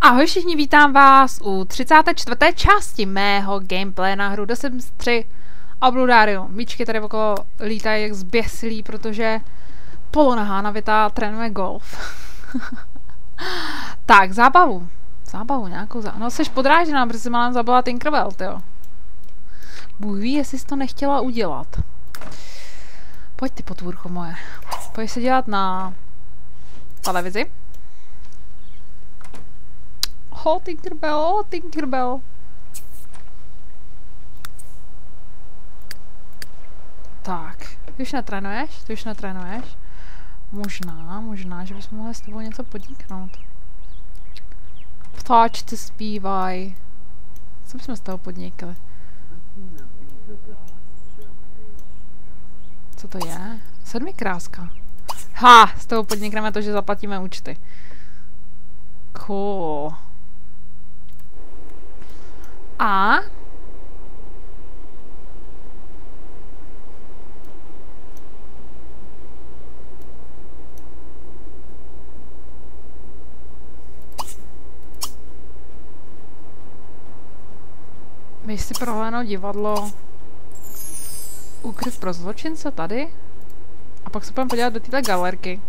Ahoj všichni, vítám vás u 34. části mého gameplay na hru DoSemstří Obludario. Míčky tady okolo lítají jak zběsilí, protože Polona Hánavita trénuje golf. Tak, zábavu. Zábavu nějakou zábavu. No, seš podrážděná, protože si mám zabavit Tinkerbell, jo. Bůh ví, jestli jsi to nechtěla udělat. Pojď ty potvůrko moje. Pojď se dělat na televizi. Oh, Tinkerbell, oh, Tinkerbell. Tak, ty už netrénuješ? Ty už netrénuješ? Možná, že bychom mohli s tebou něco podniknout. Ptáčci zpívaj. Co bychom z toho podnikli? Co to je? 7 kráska. Ha, z toho podnikneme to, že zaplatíme účty. Cool. A my si prohlédnou divadlo Úkryv pro zločince tady a pak se půjdeme podívat do této galerky.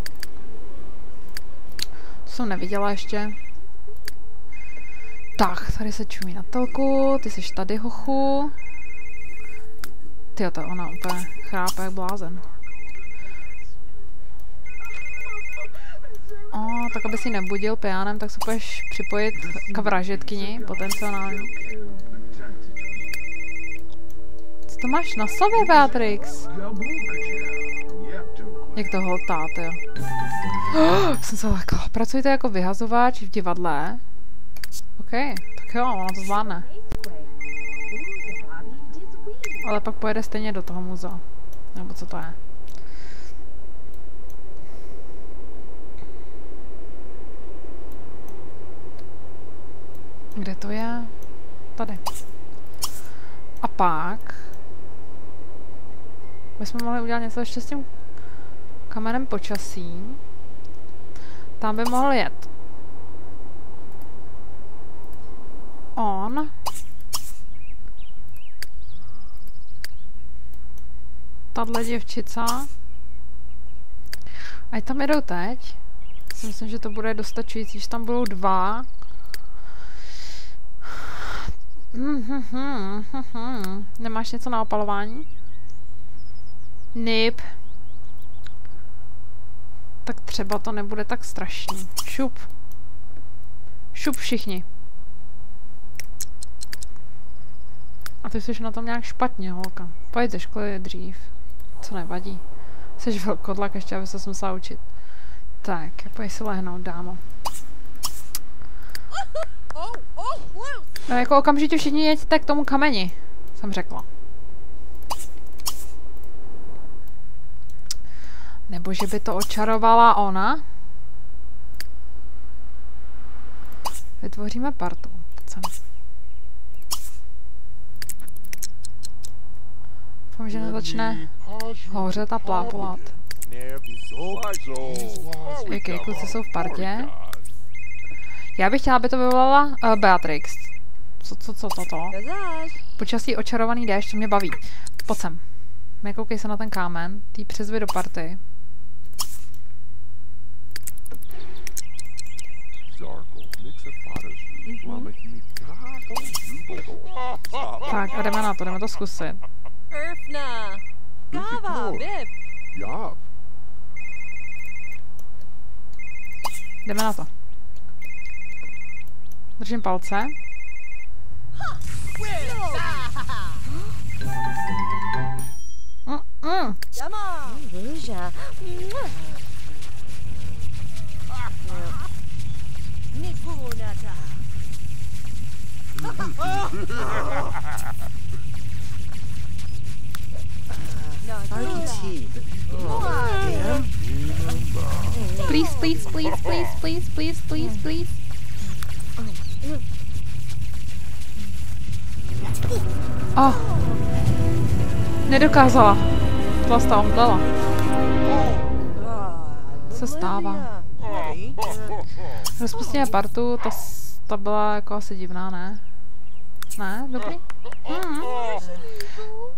To jsem neviděla ještě. Tak, tady se čumí na telku, ty jsi tady, hochu. Tyjo, to ona úplně chrápe jak blázen. O, tak aby si nebudil pijánem, tak se půjdeš připojit k vražetkyni, potenciálně. Co to máš na sobě, Beatrix? Jak to holtáte, jo. Jsem se lekla. Pracujte jako vyhazováč v divadle. OK, tak jo, ona to zvládne. Ale pak pojede stejně do toho muzea. Nebo co to je? Kde to je? Tady. A pak bychom mohli udělat něco ještě s tím kamenem počasí. Tam by mohl jet. On. Tadle děvčica. Ať tam jedou teď. Myslím, že to bude dostačující, že tam budou dva. Nemáš něco na opalování? Nip. Tak třeba to nebude tak strašný. Šup. Šup všichni. A ty jsi na tom nějak špatně, holka. Pojď ze školy dřív. Co nevadí. Jsi velkodlak, ještě aby se musela učit. Tak, pojď si lehnout, dámo. No jako okamžitě všichni jeďte k tomu kameni, jsem řekla. Nebo že by to očarovala ona? Vytvoříme partu. Doufám, že nezačne hořet a plápolat. Jaký kluci jsou v partě? Já bych chtěla, aby to vyvolala Beatrix. Co to? Počasí očarovaný déšť, to mě baví. Pojď sem. Nekoukej se na ten kámen, ty přizvi do party. Tak a jdeme na to, jdeme to zkusit. Jdeme na to. Držím palce. Please. Oh. Nedokázala. Vlastně omdlela. Co stává? Rozpustíme partu, ta byla jako asi divná, ne? Ne? Dobrý? Hmm.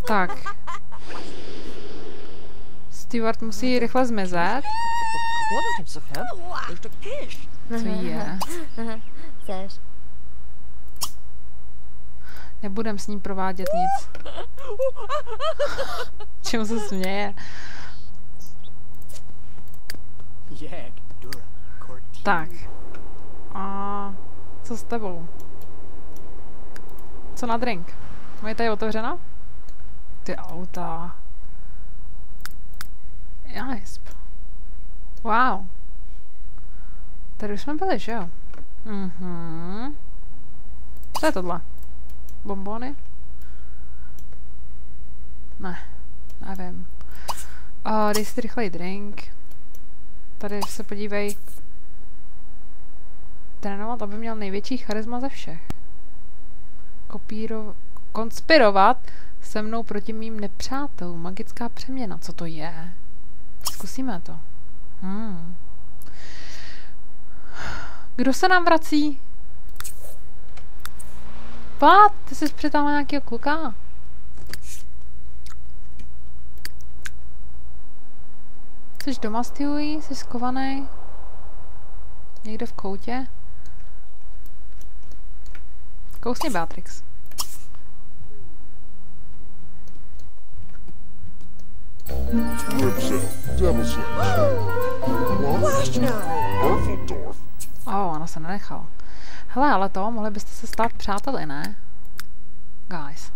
Tak. Stewart musí rychle zmizet. Co je? Nebudem s ním provádět nic. Čemu se směje? Tak. A co s tebou? Co na drink? Moje tady je otevřena? Ty auta. Wow. Tady už jsme byli, že jo? Mhm. Co je tohle? Bombony? Ne, nevím. Dej si rychlej drink. Tady se podívej. Trénovat, aby měl největší charisma ze všech. Konspirovat se mnou proti mým nepřátelům. Magická přeměna. Co to je? Zkusíme to. Kdo se nám vrací? Pat, ty jsi přitáhla nějakého kluka. Jsi doma, Stewie? Jsi skovaný? Někde v koutě? Kousni, Beatrix. Ona se nenechala. Hele, ale to, mohli byste se stát přáteli, ne? Guys.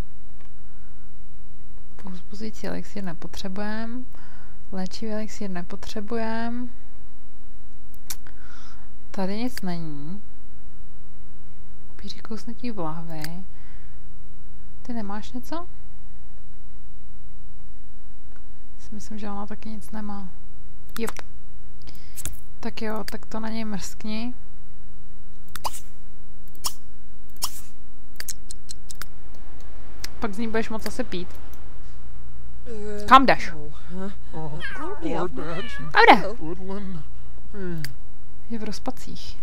Pouzbuzující elixír nepotřebujem. Léčivý elixír nepotřebujem. Tady nic není. Upíří kousnutí v lahvi. Ty nemáš něco? Myslím, že ona taky nic nemá. Jop. Tak jo, tak to na něj mrskni. Pak z ní budeš moc asi pít. Kam jdeš? Kam jde? Je v rozpacích.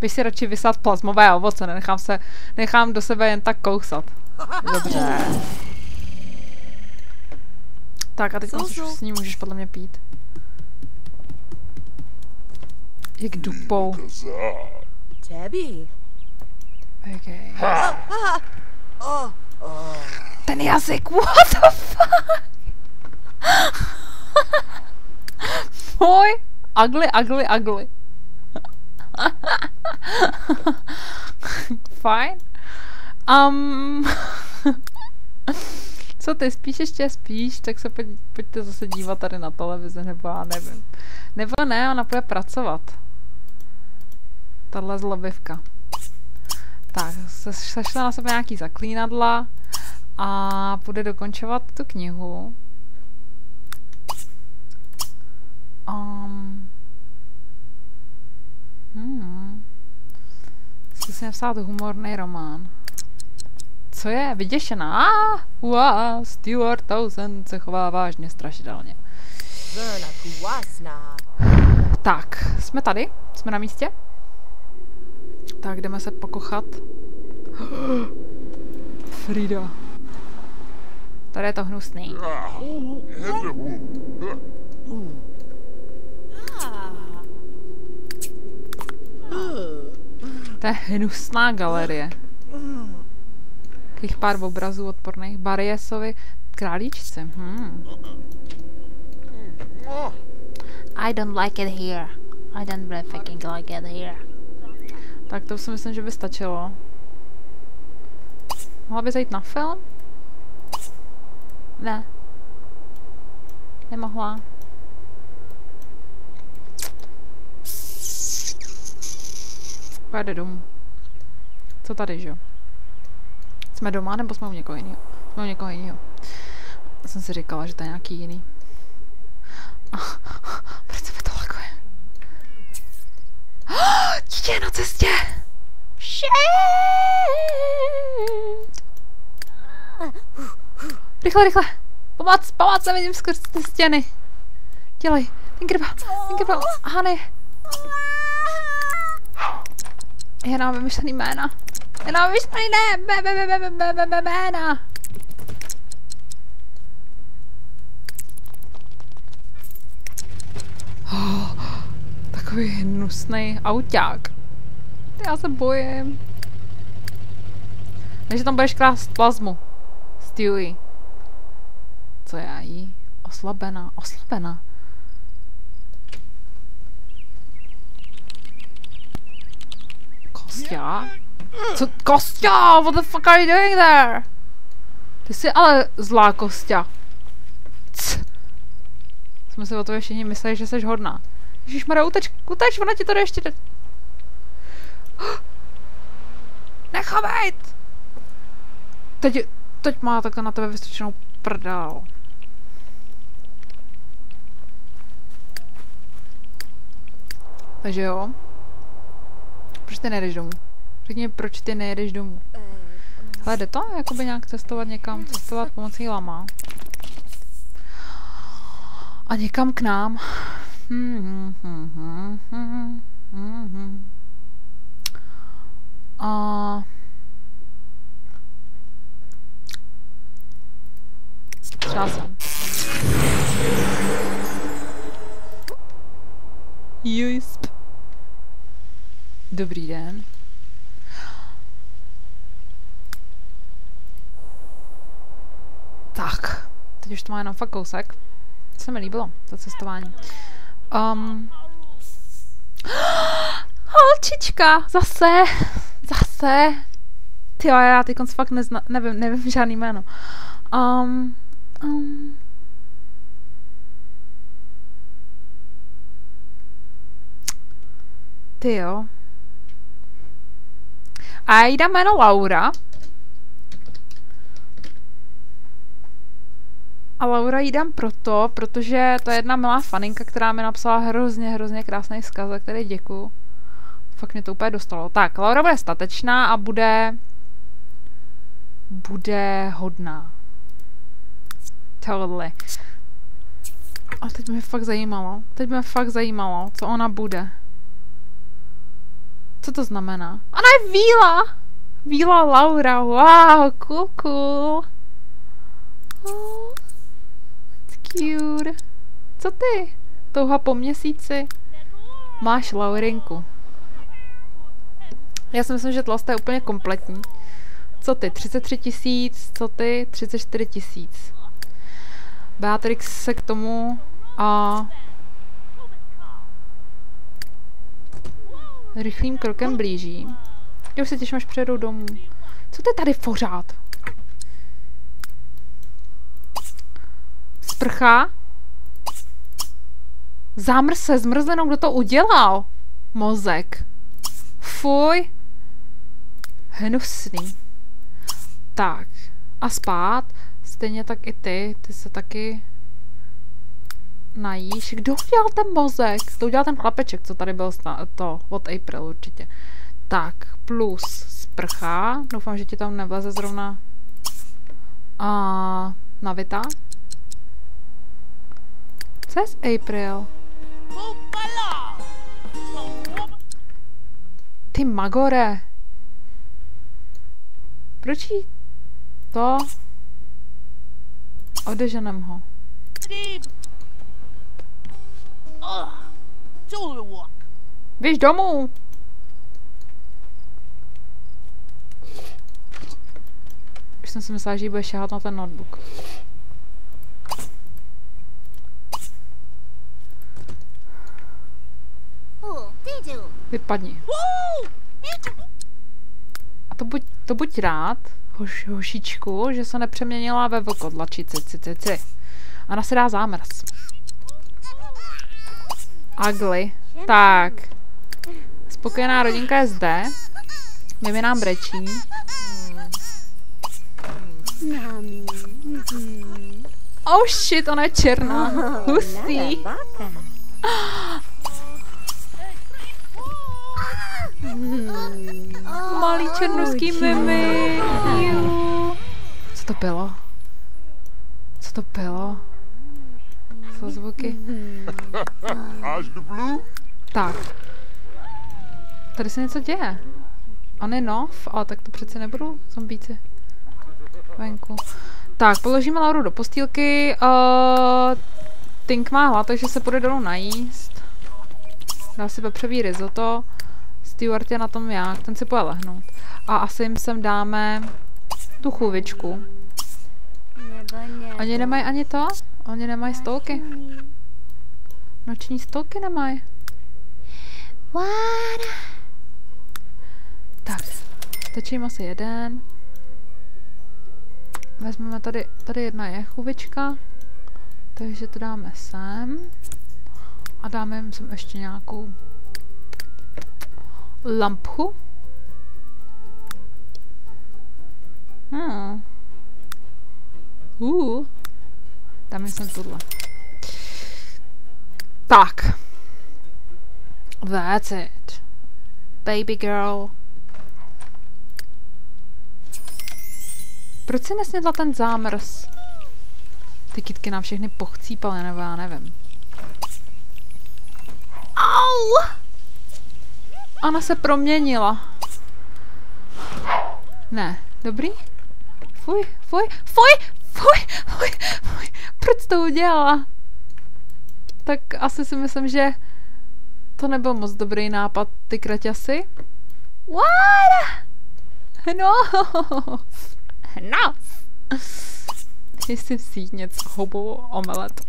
Běž si radši vysát plazmové ovoce, nechám do sebe jen tak kousat. Dobře. Tak a teď s ním můžeš podle mě pít. Jak dupou. Okay. Ten jazyk, what the fuck? Můj ugly. Fajn. Co ty, spíš ještě spíš, tak se pojďte zase dívat tady na televizi, nebo já nevím. Nebo ne, ona bude pracovat. Tahle zlobivka. Tak, sešla na sebe nějaký zaklínadla a bude dokončovat tu knihu. Zkusím napsat humorný román. Co je? Vyděšená? Stewart Townsend se chová vážně strašidelně. Tak, jsme tady? Jsme na místě? Tak, jdeme se pokochat. Frida. Tady je to hnusný. To je hnusná galerie. Takých pár obrazů odporných. Bariesovi králíčci. I don't like it here. I don't really fucking like it here. Tak to si myslím, že by stačilo. Mohla by zajít na film? Ne. Nemohla. Pojede domů. Co tady, že jo? Jsme doma, nebo jsme u někoho jiného? Jsme u někoho jiného. Jsem si říkala, že to je nějaký jiný. Proč se mi to lakuje? Dítě je na cestě! Shit! Rychle! Pomoc, vidím skrz ty stěny! Dělej! Tinkerbell! Hany! Já nám vymyšlený jména. Já nám vymyšlený jména. Takový hnusný auták. Já se bojím. Takže tam budeš krást plazmu. Stewie. Co já jí? Oslabená, oslabená. Kostě? Co? Kostě? What the fuck are you doing there? Ty jsi ale zlá, Kostě. Jsme si o to všichni mysleli, že jsi hodná. Ježišmarja, uteč, ona ti to ještě jde. Nechovejt! Teď má takhle na tebe vystrčenou prdel. Takže jo. Proč ty nejdeš domů? Řekni, proč ty nejdeš domů? Hele, jde to? Jakoby nějak cestovat někam, cestovat pomocí lama. A někam k nám. A... Třeba jsem. Jisp. Dobrý den. Tak, teď už to má jenom fakt kousek. To se mi líbilo, to cestování. Holčička, zase. Tyjo, já teď fakt nevím žádný jméno. Tyjo. A já jí dám jméno Laura. A Laura jí dám proto, protože to je jedna milá faninka, která mi napsala hrozně krásný vzkaz, za který děkuju. Fakt mě to úplně dostalo. Tak, Laura bude statečná a bude hodná. Totally. A teď mě fakt zajímalo, co ona bude. Co to znamená? Ona je víla! Víla Laura, wow, cool. Oh, that's cute. Co ty? Touha po měsíci. Máš Laurinku. Já si myslím, že tlasta je úplně kompletní. Co ty? 33 000, co ty? 34 000. Beatrix se k tomu a... rychlým krokem blíží. Já už se těším, až přijedou domů. Co to je tady pořád? Sprcha? Zámr se zmrzlenou, kdo to udělal? Mozek. Fuj. Hnusný. Tak. A spát? Stejně tak i ty se taky najíš. Kdo udělal ten mozek? To udělal ten chlapeček, co tady byl to od April určitě. Tak, plus sprcha. Doufám, že ti tam nevleze zrovna Navita. Co je z April? Ty magore. Proč jí to... Odeženem ho. Běž domů! Už jsem si myslela, že jí bude šáhat na ten notebook. Vypadni. A to buď rád, hošičku, že se nepřeměnila ve vlkodlačici. Ona se dá zámrz. Ugly. Tak. Spokojená rodinka je zde. Mimi nám brečí. Oh shit, ona je černá. Hustý. Malý černuský Mimi. Co to bylo? Co zvuky? Tak. Tady se něco děje. On je nov, ale tak to přece nebudu zombíci. Venku. Tak, položíme Lauru do postýlky. Tink má hlad, takže se půjde dolů najíst. Dá si pepřový risotto. Stewart je na tom jak, ten si půjde lehnout. A asi jim sem dáme tu chůvičku. Oni nemají ani to? Oni nemají stolky. Noční stolky nemají. Tak, stačím asi jeden. Vezmeme tady jedna je chůvička. Takže to dáme sem. A dáme jim sem ještě nějakou lampchu. Dáme sem tuhle. Tak. That's it. Baby girl. Proč si nesnědla ten zámrz? Ty kytky nám všechny pochcípaly, nebo já nevím. Au! Ona se proměnila. Ne, dobrý? Fuj, fuj, fuj, fuj, fuj, fuj. Proč to udělala? Tak asi si myslím, že to nebyl moc dobrý nápad, ty kraťasy. What? No! No! Jestli vzít něco, houbovou omelet.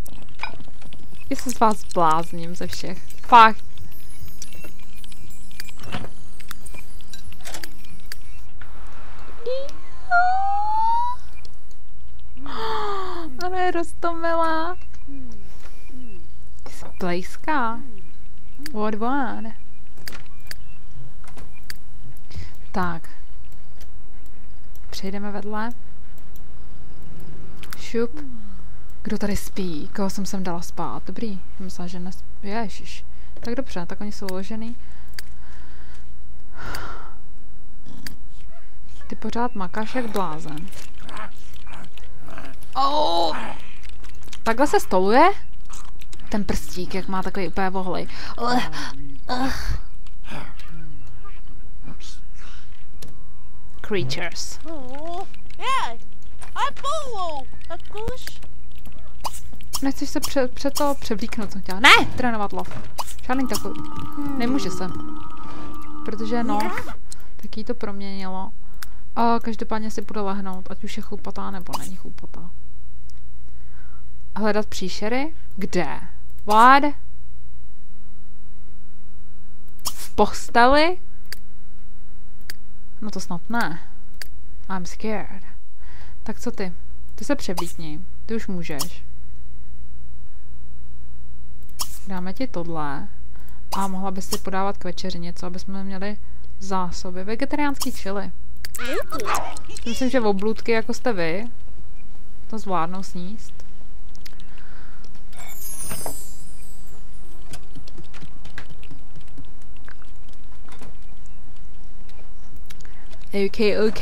Jestli z vás blázním ze všech. Fakt. Ona je roztomilá. Jsi plejská. Odván. Tak. Přejdeme vedle. Šup. Kdo tady spí? Koho jsem sem dala spát? Dobrý. Myslím, že nespí. Ježiš. Tak dobře, tak oni jsou uložený. Ty pořád makáš jak blázen. Oh. Takhle se stoluje? Ten prstík, jak má takový úplně vohlej. Creatures. Nechceš se převlíknout, co chtěla. Ne! Trénovat lov. Žádný takový. Nemůže se. Protože no, tak jí to proměnilo. A každopádně si bude lehnout, ať už je chlupatá nebo není chlupatá. Hledat příšery? Kde? What? V posteli? No to snad ne. I'm scared. Tak co ty? Ty se převlíkni. Ty už můžeš. Dáme ti tohle. A mohla bys si podávat k večeři něco, aby jsme měli zásoby. Vegetariánský chili. Myslím, že oblůdky jako jste vy to zvládnou sníst. OK.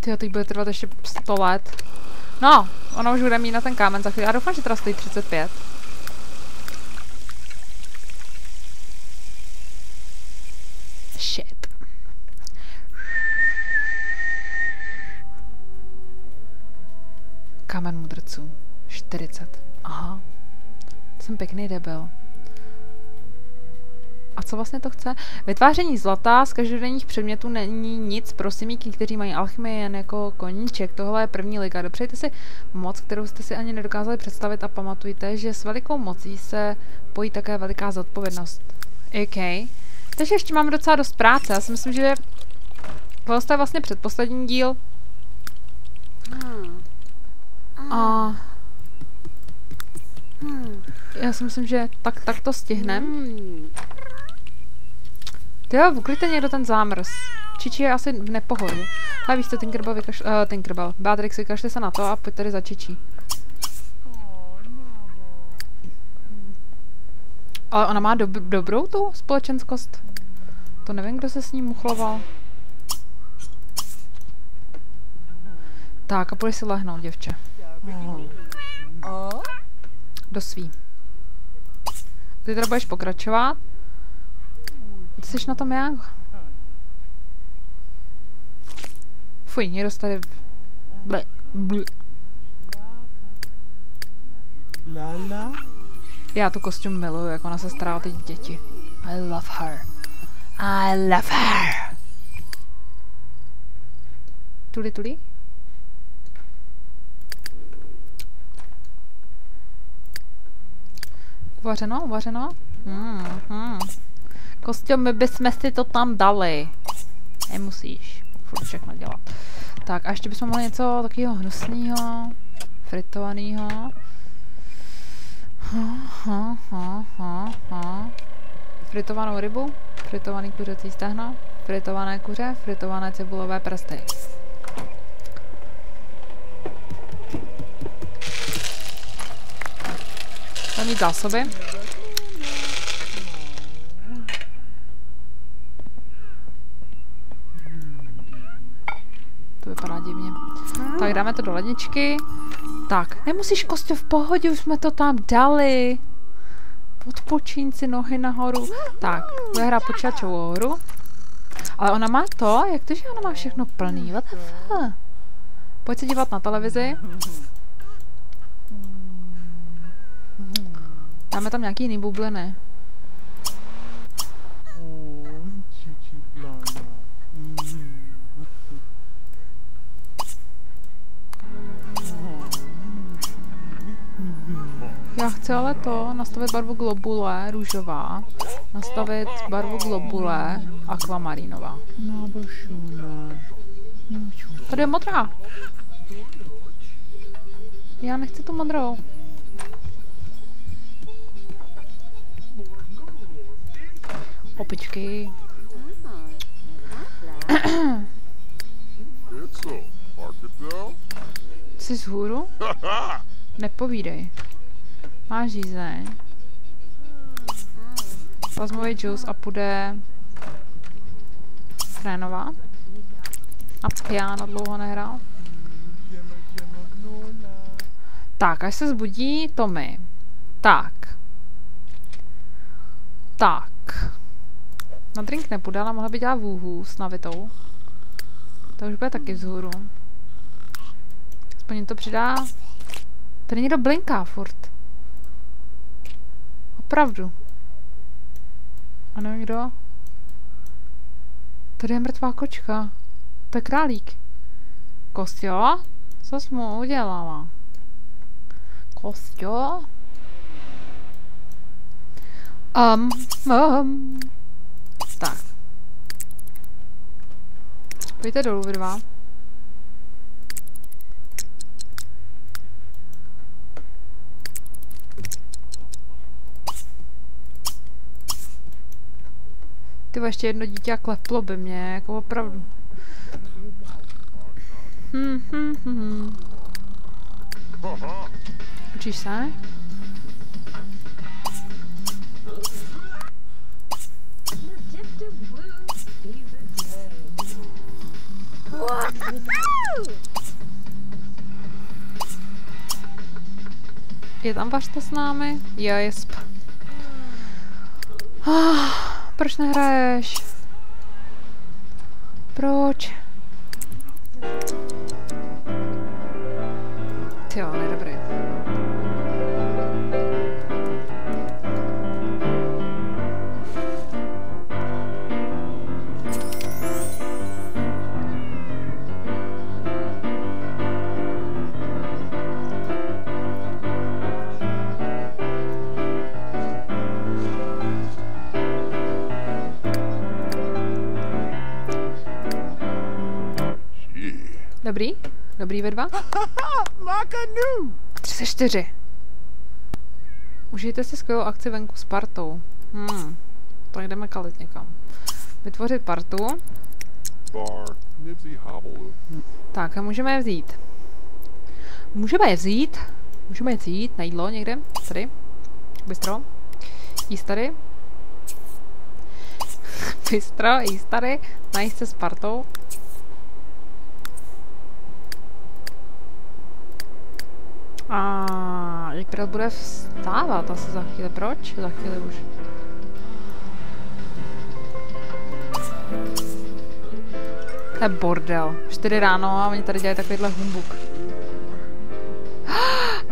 Tyjo, teď bude trvat ještě 100 let. No, ona už bude mít na ten kámen za chvíli. Já doufám, že teda stojí 35. Shit. Kámen mudrců. 40. Aha. Jsem pěkný debil. A co vlastně to chce? Vytváření zlata z každodenních předmětů není nic pro simíky, kteří mají alchymii jen jako koníček. Tohle je první liga. Dopřejte si moc, kterou jste si ani nedokázali představit a pamatujte, že s velikou mocí se pojí také veliká zodpovědnost. OK. Takže ještě mám docela dost práce. Já si myslím, že to je vlastně předposlední díl. A já si myslím, že tak to stihneme. Jo, ukryjte někdo ten zámrz. Čiči je asi v nepohodě. Ale víš co, Tinkerbell. Beatrix, vykašli se na to a pojď tady za Čičí. Ale ona má dobrou tu společenskost. To nevím, kdo se s ním muchloval. Tak a půjdeš si lehnout, děvče. Do svý. Ty teda budeš pokračovat. Jsi na tom jak? Fuj, někdo se tady... Já tu kostým miluju, jak ona se stará o ty děti. I love her. I love her. Tuli, tuli. Uvařeno, uvařeno. Kostým, my bychom si to tam dali. Nemusíš furt všechno dělat. Tak a ještě bychom mohli něco takového hnusného, fritovaného. Fritovanou rybu, fritovaný kuřecí stehno, fritované kuře, fritované cibulové prsty. Tam mít zásoby. To vypadá divně. Tak dáme to do ledničky. Tak, nemusíš, Kostě, v pohodě, už jsme to tam dali. Odpočíň si, nohy nahoru. Tak, bude hra počítačovou hru. Ale ona má to, jak to, že ona má všechno plný. What the fuck? Pojď se dívat na televizi. Dáme tam nějaký jiný bubliny. Já chci ale to, nastavit barvu globule, růžová, nastavit barvu globule, akvamarínová. Tady je modrá. Já nechci tu modrou. Opičky. Jsi z hůru? Nepovídej. Máš žízeň. Plazmový džus a půjde trénovat. A piano dlouho nehrál. Tak, až se zbudí Tommy. Tak. Tak. Na drink nepůjde, ale mohla by dělat vůhu s Navitou. To už bude taky vzhůru. Aspoň to přidá. Tady někdo blinká furt. Opravdu. A nevím kdo. Tady je mrtvá kočka. To je králík. Kostjo? Co jsi mu udělala? Kostjo? Tak. Pojďte dolů vy dva. Tyba, ještě jedno dítě a kleplo by mě, jako opravdu. Učíš se? Je tam vařta s námi? Jo, jesp. Proč nehraješ? Proč? Tyjo, on je dobrý. Dobrý? Dobrý ve dva? 34. Užijte si skvělou akci venku s partou. Tak jdeme kalit někam. Vytvořit partu. Tak a můžeme je vzít. Můžeme je vzít. Můžeme je vzít na jídlo někde. Tady. Bystro. Jíst tady. Bystro, jíst tady. Najíst se s partou. A April bude vstávat asi za chvíli. Proč? Za chvíli už. To je bordel. 4 ráno a oni tady dělají takovýhle humbuk.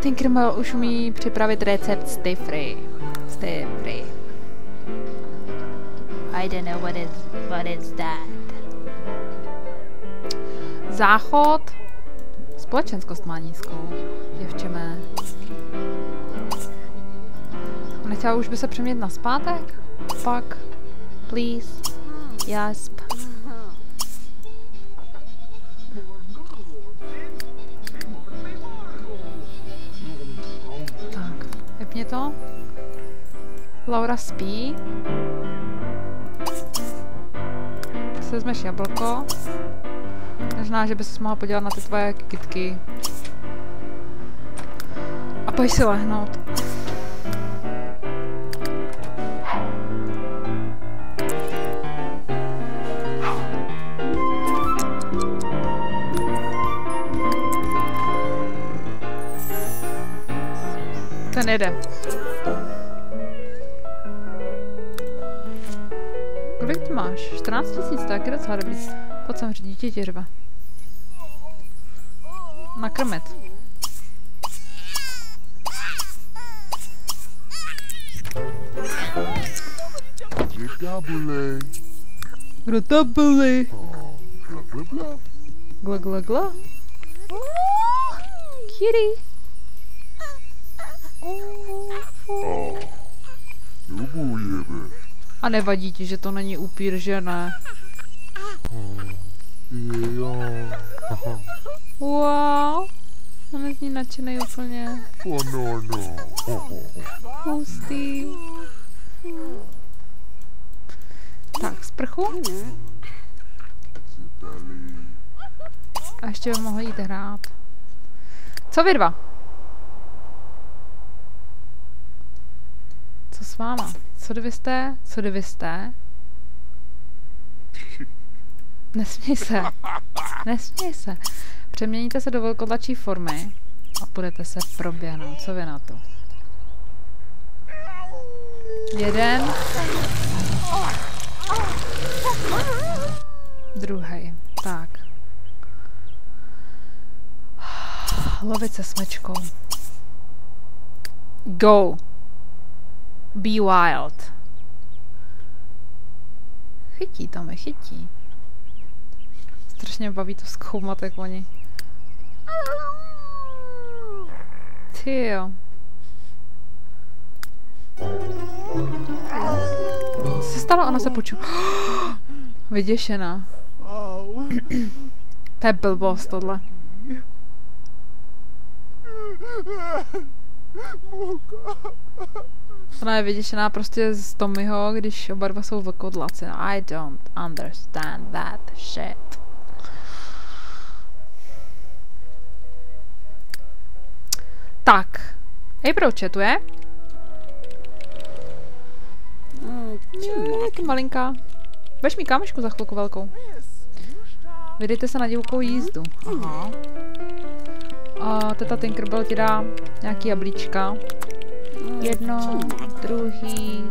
Tinkerbell už umí připravit recept stir-fry. I don't know what is that. Záchod. Společenskost má nízkou. Děvčeme. Nechtěla už by se přeměnit na zpátek? Pak. Please. Jasp. Tak. Vypni to. Laura spí. Si vezmeš jablko. Možná, že bys mohla podívat na ty tvoje kytky. A pojď si lehnout. Ten jede. Kolik ty máš? 14 000, to je docela dobrý. Pojď sem, dítě tě řve. Nakrmit. Kdo to byli? Gla gla gla. Kitty. A nevadí ti, že to není upír, že ne? Wow, on je z ní nadšenej úplně. Hustý. Tak, sprchu. A ještě by mohli jít hrát. Co vy dva? Co s váma? Co kdybyste? Nesměj se. Nesměj se. Přeměníte se do velkotlačí formy a půjdete se proběhnout. Co vy na to? 1. 2. Tak. Lovit se smečkou. Go. Be wild. Chytí to mi, chytí. Strašně baví to zkoumat, jak oni. Tyjo. Co se stalo? Ona se poču... Vyděšená. To je blbost, tohle. Ona je vyděšená prostě z Tommyho, když oba dva jsou vlkodlaci. I don't understand that shit. Tak. April chatuje. Ty malinká. Veš mi kámečku za chvilku velkou. Vydejte se na divokou jízdu. Aha. A teta Tinkerbell ti dá nějaký jablíčka. 1, 2, 3,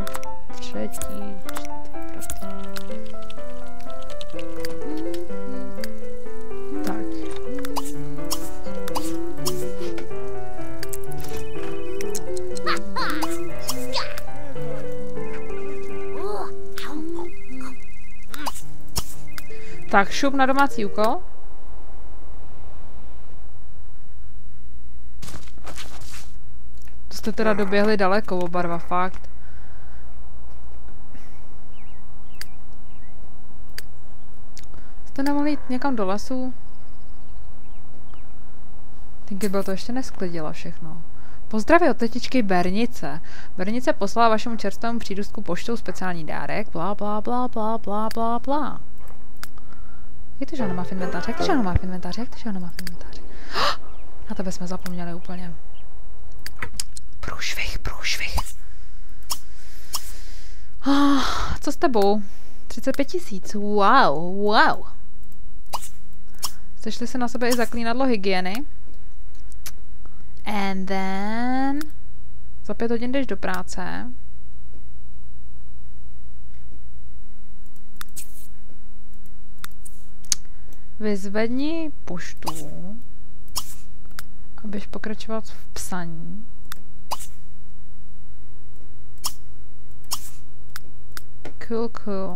4. Tak. Tak, šup na domácí úkol. Jste teda doběhli daleko, oba dva, fakt. Jste nemohli jít někam do lesu? Tinkerbell to ještě nesklidila všechno. Pozdraví od tetičky Bernice. Bernice poslala vašemu čerstvému přídustku poštou speciální dárek. Blá, blá, blá, blá, blá, blá, blá. Jak to, že ona má v inventáři? Jak to, že ona má v inventáři? Jak to, že ona má v inventáři? Na tebe jsme zapomněli úplně. Průšvih. Co s tebou? 35 000. Wow. Sešli se na sebe i zaklínadlo hygieny. And then... Za 5 hodin jdeš do práce. Vyzvedni poštu, abyš pokračovat v psaní. Cool, cool.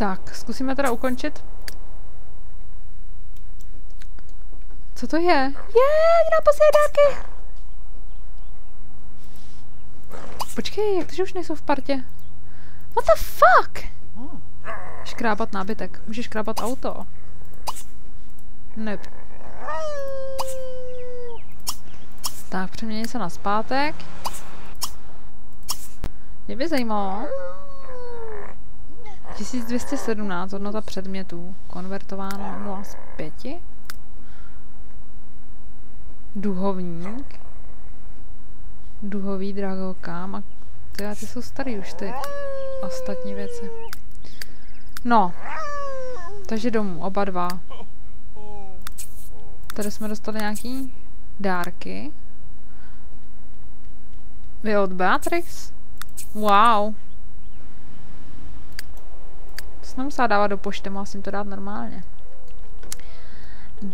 Tak, zkusíme teda ukončit. Co to je? Jde nám posílat dárky! Počkej, jak to, že už nejsou v partě? What the fuck? Škrábat nábytek. Můžeš škrábat auto. Ne. Tak, přemění se na zpátek. Mě by zajímalo. 1217, hodnota předmětů. Konvertováno 0 z 5. Duhovník. Duhový drahokám. A ty jsou starý už ty ostatní věci. No. Takže domů, oba dva. Tady jsme dostali nějaký dárky. Vy od Beatrix? Wow. To jsem nemusela dávat do pošty, mohla jsem to dát normálně.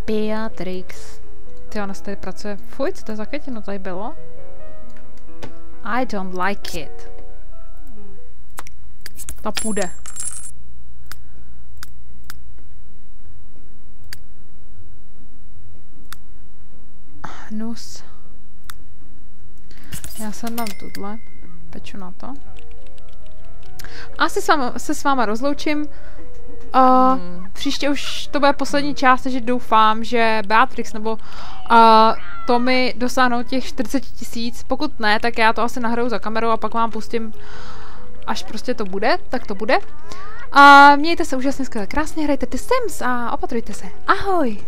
Beatrix. Ty, ona se tady pracuje. Fuj, co to je za květinu tady bylo? I don't like it. Ta půjde. Hnus. Já jsem dám tuhle. Peču na to. Asi se s váma rozloučím. Příště už to bude poslední část, takže doufám, že Beatrix nebo Tommy dosáhnou těch 40 000. Pokud ne, tak já to asi nahraju za kamerou a pak vám pustím, až prostě to bude, tak to bude. Mějte se úžasně, skvěle, krásně, hrajte ty Sims a opatrujte se. Ahoj!